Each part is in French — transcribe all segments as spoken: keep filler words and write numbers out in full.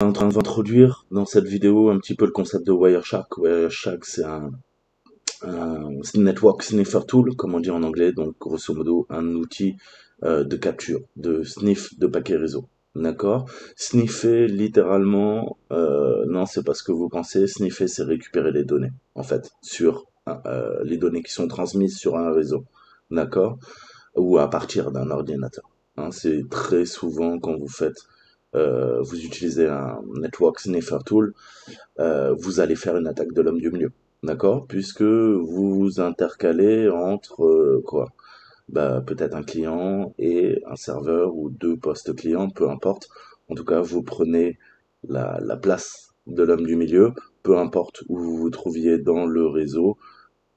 En train d'introduire dans cette vidéo un petit peu le concept de Wireshark. Wireshark, c'est un, un network sniffer tool, comme on dit en anglais, donc grosso modo un outil euh, de capture, de sniff de paquets réseau. D'accord? Sniffer littéralement, euh, non, c'est pas ce que vous pensez. Sniffer, c'est récupérer les données, en fait, sur euh, les données qui sont transmises sur un réseau, d'accord, ou à partir d'un ordinateur. Hein, c'est très souvent quand vous faites Euh, vous utilisez un network sniffer tool, euh, vous allez faire une attaque de l'homme du milieu, d'accord, puisque vous vous intercalez entre euh, quoi, bah, peut-être un client et un serveur ou deux postes clients, peu importe. En tout cas, vous prenez la, la place de l'homme du milieu, peu importe où vous vous trouviez dans le réseau,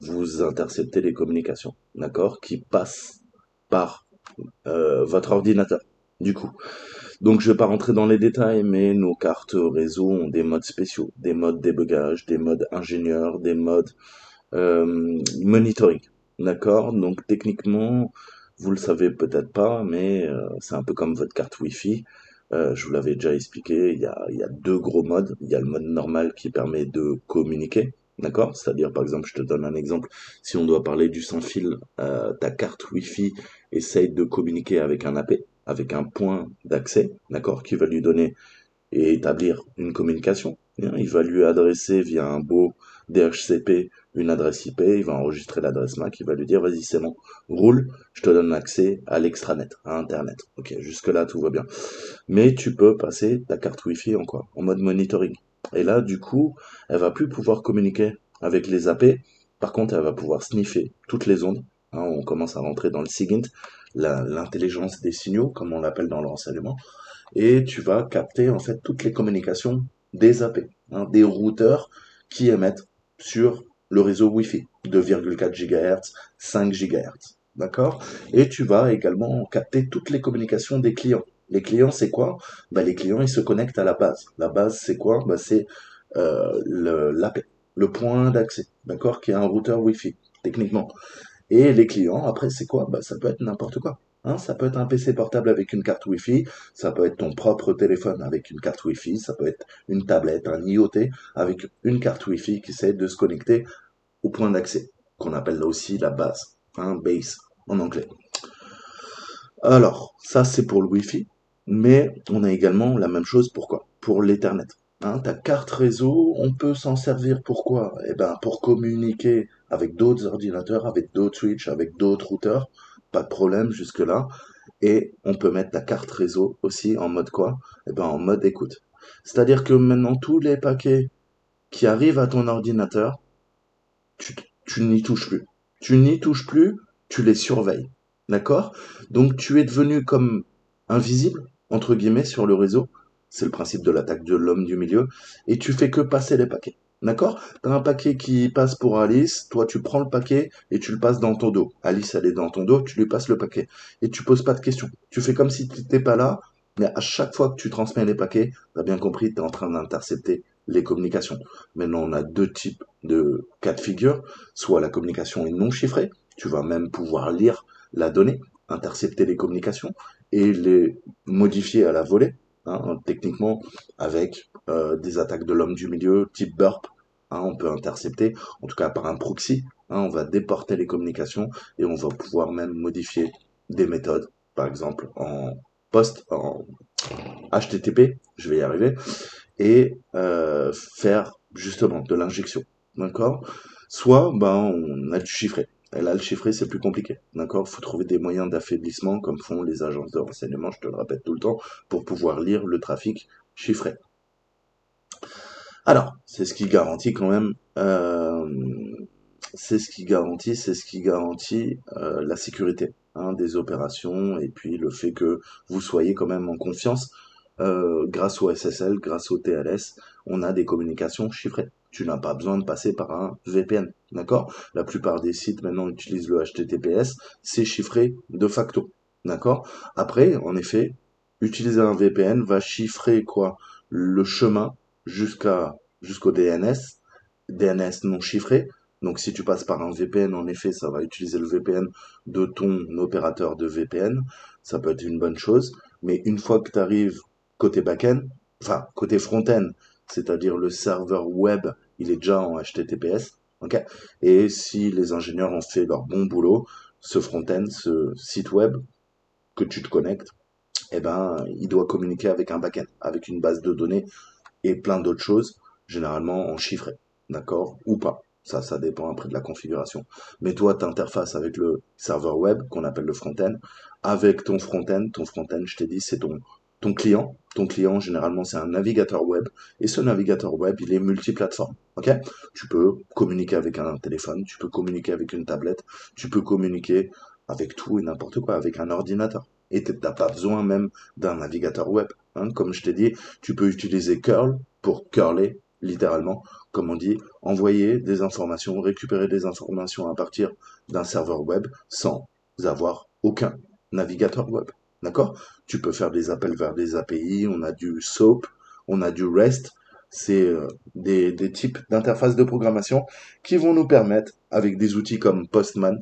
vous interceptez les communications, d'accord, qui passent par euh, votre ordinateur. Du coup, donc je ne vais pas rentrer dans les détails, mais nos cartes réseau ont des modes spéciaux, des modes débugage, des modes ingénieurs, des modes euh, monitoring, d'accord? Donc techniquement, vous le savez peut-être pas, mais euh, c'est un peu comme votre carte Wi-Fi. Euh, je vous l'avais déjà expliqué, il y a, y a deux gros modes. Il y a le mode normal qui permet de communiquer, d'accord? C'est-à-dire, par exemple, je te donne un exemple, si on doit parler du sans-fil, euh, ta carte Wi-Fi essaye de communiquer avec un A P, avec un point d'accès, d'accord, qui va lui donner et établir une communication. Il va lui adresser via un beau D H C P une adresse I P, il va enregistrer l'adresse M A C, il va lui dire, vas-y, c'est bon, roule, je te donne accès à l'extranet, à Internet. Ok, jusque-là, tout va bien. Mais tu peux passer ta carte Wi-Fi en quoi, en mode monitoring. Et là, du coup, elle va plus pouvoir communiquer avec les A P, par contre, elle va pouvoir sniffer toutes les ondes. Hein, on commence à rentrer dans le SIGINT, l'intelligence des signaux, comme on l'appelle dans le renseignement, et tu vas capter en fait toutes les communications des A P, hein, des routeurs qui émettent sur le réseau Wi-Fi, deux virgule quatre gigahertz, cinq gigahertz, d'accord? Et tu vas également capter toutes les communications des clients. Les clients, c'est quoi? Bah, les clients, ils se connectent à la base. La base, c'est quoi? Bah, c'est euh, l'A P, le point d'accès, d'accord, qui est un routeur Wi-Fi, techniquement. Et les clients, après, c'est quoi? Bah, ça peut être n'importe quoi. Hein, ça peut être un P C portable avec une carte Wi-Fi, ça peut être ton propre téléphone avec une carte Wi-Fi, ça peut être une tablette, un I O T avec une carte Wi-Fi qui essaie de se connecter au point d'accès, qu'on appelle là aussi la base, hein, base en anglais. Alors, ça c'est pour le Wi-Fi, mais on a également la même chose, pourquoi? Pour l'Ethernet. Hein, ta carte réseau, on peut s'en servir pourquoi? Eh ben, pour communiquer avec d'autres ordinateurs, avec d'autres switches, avec d'autres routeurs, pas de problème jusque-là. Et on peut mettre ta carte réseau aussi en mode quoi? Eh ben, en mode écoute. C'est-à-dire que maintenant, tous les paquets qui arrivent à ton ordinateur, tu, tu n'y touches plus. Tu n'y touches plus, tu les surveilles. D'accord? Donc, tu es devenu comme invisible, entre guillemets, sur le réseau. C'est le principe de l'attaque de l'homme du milieu, et tu fais que passer les paquets, d'accord? Tu as un paquet qui passe pour Alice, toi tu prends le paquet et tu le passes dans ton dos. Alice, elle est dans ton dos, tu lui passes le paquet, et tu poses pas de questions. Tu fais comme si tu n'étais pas là, mais à chaque fois que tu transmets les paquets, tu as bien compris, tu es en train d'intercepter les communications. Maintenant, on a deux types de cas de figure, soit la communication est non chiffrée, tu vas même pouvoir lire la donnée, intercepter les communications, et les modifier à la volée, hein, techniquement avec euh, des attaques de l'homme du milieu type burp, hein, on peut intercepter, en tout cas par un proxy, hein, on va déporter les communications et on va pouvoir même modifier des méthodes, par exemple en post, en H T T P, je vais y arriver, et euh, faire justement de l'injection, d'accord? Soit ben, on a du chiffré. Et là, le chiffré, c'est plus compliqué, d'accord? Il faut trouver des moyens d'affaiblissement, comme font les agences de renseignement, je te le répète tout le temps, pour pouvoir lire le trafic chiffré. Alors, c'est ce qui garantit quand même, euh, c'est ce qui garantit, c'est ce qui garantit euh, la sécurité, hein, des opérations, et puis le fait que vous soyez quand même en confiance, euh, grâce au S S L, grâce au T L S, on a des communications chiffrées. Tu n'as pas besoin de passer par un V P N, d'accord? La plupart des sites maintenant utilisent le H T T P S, c'est chiffré de facto, d'accord? Après, en effet, utiliser un V P N va chiffrer quoi? Le chemin jusqu'à jusqu'au D N S, D N S non chiffré. Donc si tu passes par un V P N, en effet, ça va utiliser le V P N de ton opérateur de V P N, ça peut être une bonne chose, mais une fois que tu arrives côté back-end, enfin côté front-end, c'est-à-dire le serveur web, il est déjà en H T T P S, ok. Et si les ingénieurs ont fait leur bon boulot, ce front-end, ce site web que tu te connectes, eh ben, il doit communiquer avec un back-end, avec une base de données et plein d'autres choses, généralement en chiffré, d'accord, ou pas. Ça, ça dépend après de la configuration. Mais toi, tu interfaces avec le serveur web, qu'on appelle le front-end, avec ton front-end. Ton front-end, je t'ai dit, c'est ton, ton client. Ton client, généralement, c'est un navigateur web. Et ce navigateur web, il est multiplateforme. Ok, tu peux communiquer avec un téléphone, tu peux communiquer avec une tablette, tu peux communiquer avec tout et n'importe quoi, avec un ordinateur. Et tu n'as pas besoin même d'un navigateur web. Hein. Comme je t'ai dit, tu peux utiliser curl pour curler, littéralement, comme on dit, envoyer des informations, récupérer des informations à partir d'un serveur web sans avoir aucun navigateur web, d'accord? Tu peux faire des appels vers des A P I, on a du SOAP, on a du REST, c'est euh, des, des types d'interfaces de programmation qui vont nous permettre, avec des outils comme Postman,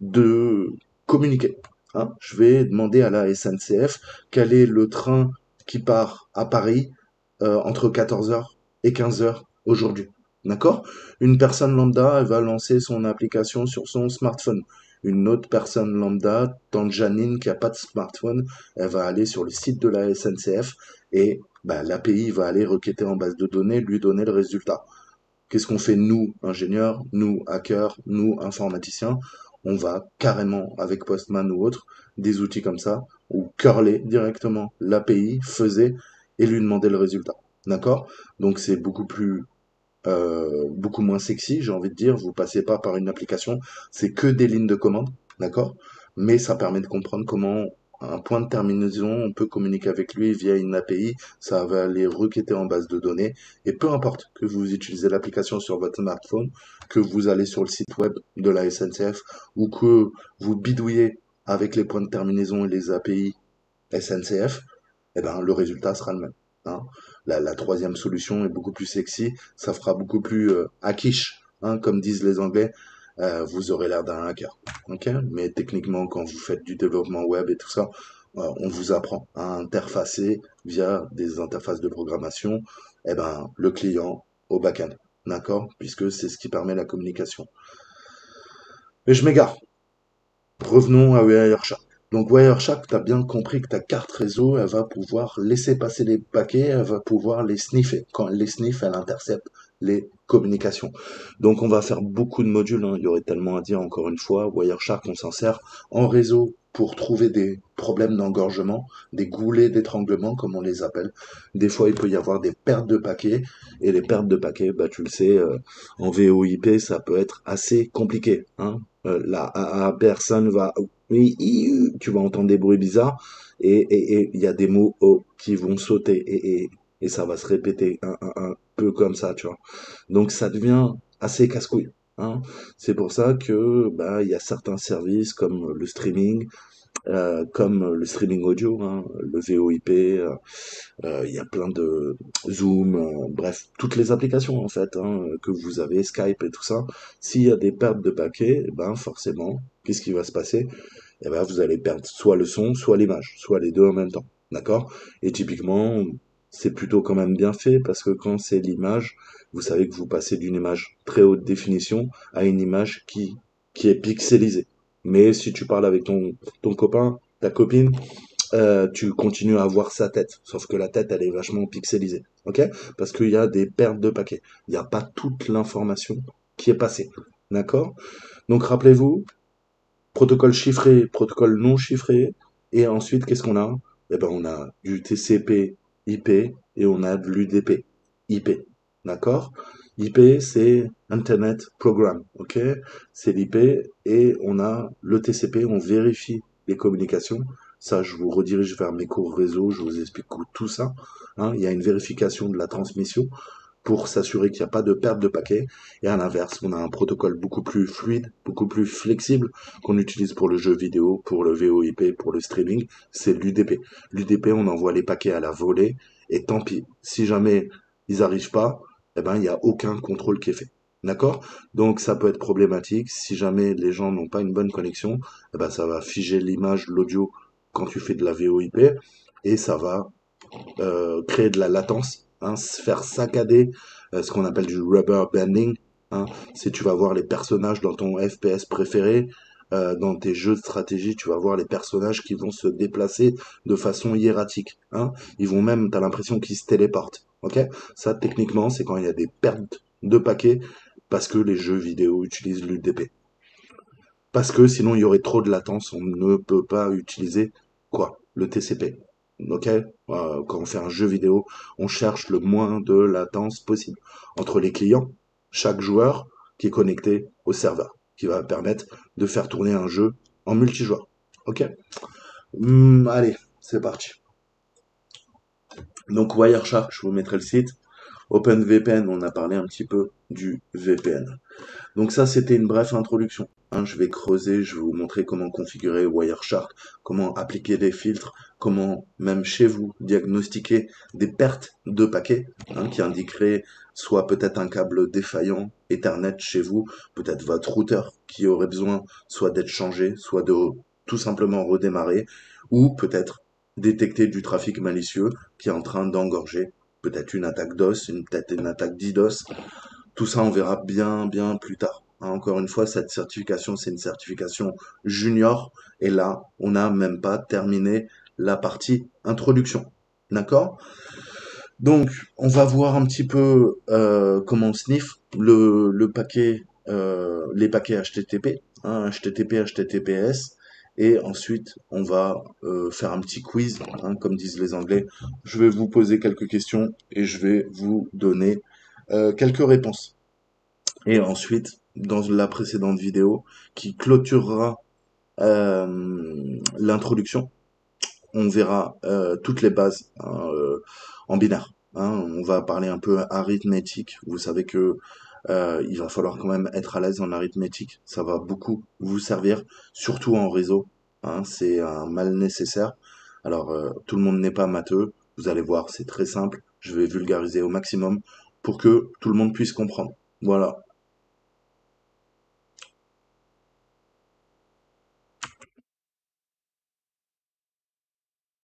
de communiquer. Hein, je vais demander à la S N C F quel est le train qui part à Paris euh, entre quatorze heures et quinze heures aujourd'hui, d'accord? Une personne lambda, elle va lancer son application sur son smartphone. Une autre personne lambda, tante Janine qui n'a pas de smartphone, elle va aller sur le site de la S N C F et bah, l'A P I va aller requêter en base de données, lui donner le résultat. Qu'est-ce qu'on fait nous, ingénieurs, nous, hackers, nous, informaticiens? On va carrément, avec Postman ou autre, des outils comme ça, ou curler directement l'A P I, faisait et lui demander le résultat. D'accord? Donc c'est beaucoup plus, euh, beaucoup moins sexy, j'ai envie de dire. Vous passez pas par une application, c'est que des lignes de commande, d'accord? Mais ça permet de comprendre comment un point de terminaison, on peut communiquer avec lui via une A P I, ça va aller requêter en base de données, et peu importe que vous utilisez l'application sur votre smartphone, que vous allez sur le site web de la S N C F, ou que vous bidouillez avec les points de terminaison et les A P I S N C F, eh ben, le résultat sera le même. Hein. La, la troisième solution est beaucoup plus sexy, ça fera beaucoup plus euh, hackish, hein, comme disent les Anglais, euh, vous aurez l'air d'un hacker. Okay, mais techniquement, quand vous faites du développement web et tout ça, euh, on vous apprend à interfacer via des interfaces de programmation, eh ben, le client au back-end, d'accord, puisque c'est ce qui permet la communication. Mais je m'égare. Revenons à Wireshark. Donc Wireshark, tu as bien compris que ta carte réseau, elle va pouvoir laisser passer les paquets, elle va pouvoir les sniffer. Quand elle les sniffe, elle intercepte les communications. Donc on va faire beaucoup de modules, hein. Il y aurait tellement à dire encore une fois. Wireshark, on s'en sert en réseau pour trouver des problèmes d'engorgement, des goulets d'étranglement, comme on les appelle. Des fois, il peut y avoir des pertes de paquets, et les pertes de paquets, bah, tu le sais, euh, en V O I P, ça peut être assez compliqué. Hein. Euh, la, la personne va... Tu vas entendre des bruits bizarres, et il et, et, y a des mots oh, qui vont sauter, et, et, et ça va se répéter un, un, un peu comme ça, tu vois. Donc ça devient assez casse-couille. Hein. C'est pour ça que bah, y a certains services comme le streaming, euh, comme le streaming audio, hein, le V O I P, il euh, y a plein de Zoom, euh, bref, toutes les applications en fait, hein, que vous avez, Skype et tout ça. S'il y a des pertes de paquets, ben forcément, qu'est-ce qui va se passer? Eh ben, vous allez perdre soit le son, soit l'image, soit les deux en même temps, d'accord? Et typiquement, c'est plutôt quand même bien fait, parce que quand c'est l'image, vous savez que vous passez d'une image très haute définition à une image qui, qui est pixelisée. Mais si tu parles avec ton, ton copain, ta copine, euh, tu continues à voir sa tête, sauf que la tête, elle est vachement pixelisée, ok? Parce qu'il y a des pertes de paquets, il n'y a pas toute l'information qui est passée, d'accord? Donc rappelez-vous, protocole chiffré, protocole non chiffré, et ensuite, qu'est-ce qu'on a? Eh ben, on a du T C P I P et on a de l'U D P I P, d'accord? I P, c'est Internet Program, ok? C'est l'I P, et on a le T C P, on vérifie les communications. Ça, je vous redirige vers mes cours réseau, je vous explique tout ça. Hein, il y a une vérification de la transmission pour s'assurer qu'il n'y a pas de perte de paquets. Et à l'inverse, on a un protocole beaucoup plus fluide, beaucoup plus flexible, qu'on utilise pour le jeu vidéo, pour le V O I P, pour le streaming, c'est l'U D P. L'U D P, on envoie les paquets à la volée, et tant pis, si jamais ils n'arrivent pas, eh ben, il n'y a aucun contrôle qui est fait. D'accord? Donc, ça peut être problématique. Si jamais les gens n'ont pas une bonne connexion, eh ben, ça va figer l'image, l'audio quand tu fais de la V O I P, et ça va euh, créer de la latence, hein, se faire saccader, euh, ce qu'on appelle du rubber banding, hein. Si tu vas voir les personnages dans ton F P S préféré, euh, dans tes jeux de stratégie, tu vas voir les personnages qui vont se déplacer de façon hiératique, hein. Ils vont même, t'as l'impression qu'ils se téléportent, ok? Ça, techniquement, c'est quand il y a des pertes de paquets parce que les jeux vidéo utilisent l'U D P. Parce que sinon, il y aurait trop de latence, on ne peut pas utiliser quoi? Le T C P. Ok, euh, quand on fait un jeu vidéo, on cherche le moins de latence possible entre les clients, chaque joueur qui est connecté au serveur, qui va permettre de faire tourner un jeu en multijoueur. Ok, hum, allez, c'est parti. Donc Wireshark, je vous mettrai le site. OpenVPN, on a parlé un petit peu du V P N. Donc ça, c'était une brève introduction. Hein, je vais creuser, je vais vous montrer comment configurer Wireshark, comment appliquer des filtres, comment même chez vous diagnostiquer des pertes de paquets, hein, qui indiqueraient soit peut-être un câble défaillant Ethernet chez vous, peut-être votre routeur qui aurait besoin soit d'être changé, soit de tout simplement redémarrer, ou peut-être détecter du trafic malicieux qui est en train d'engorger peut-être une attaque DOS, une, peut-être une attaque DDoS. Tout ça, on verra bien, bien plus tard. Encore une fois, cette certification, c'est une certification junior. Et là, on n'a même pas terminé la partie introduction. D'accord? Donc, on va voir un petit peu euh, comment on sniffe le, le paquet, euh, les paquets H T T P, hein, H T T P, H T T P S. Et ensuite, on va euh, faire un petit quiz, hein, comme disent les Anglais. Je vais vous poser quelques questions et je vais vous donner euh, quelques réponses. Et ensuite, dans la précédente vidéo qui clôturera euh, l'introduction, on verra euh, toutes les bases, hein, euh, en binaire. Hein. On va parler un peu arithmétique. Vous savez que Euh, il va falloir quand même être à l'aise en arithmétique, ça va beaucoup vous servir, surtout en réseau, hein, c'est un mal nécessaire. Alors euh, tout le monde n'est pas matheux, vous allez voir, c'est très simple, je vais vulgariser au maximum pour que tout le monde puisse comprendre. Voilà,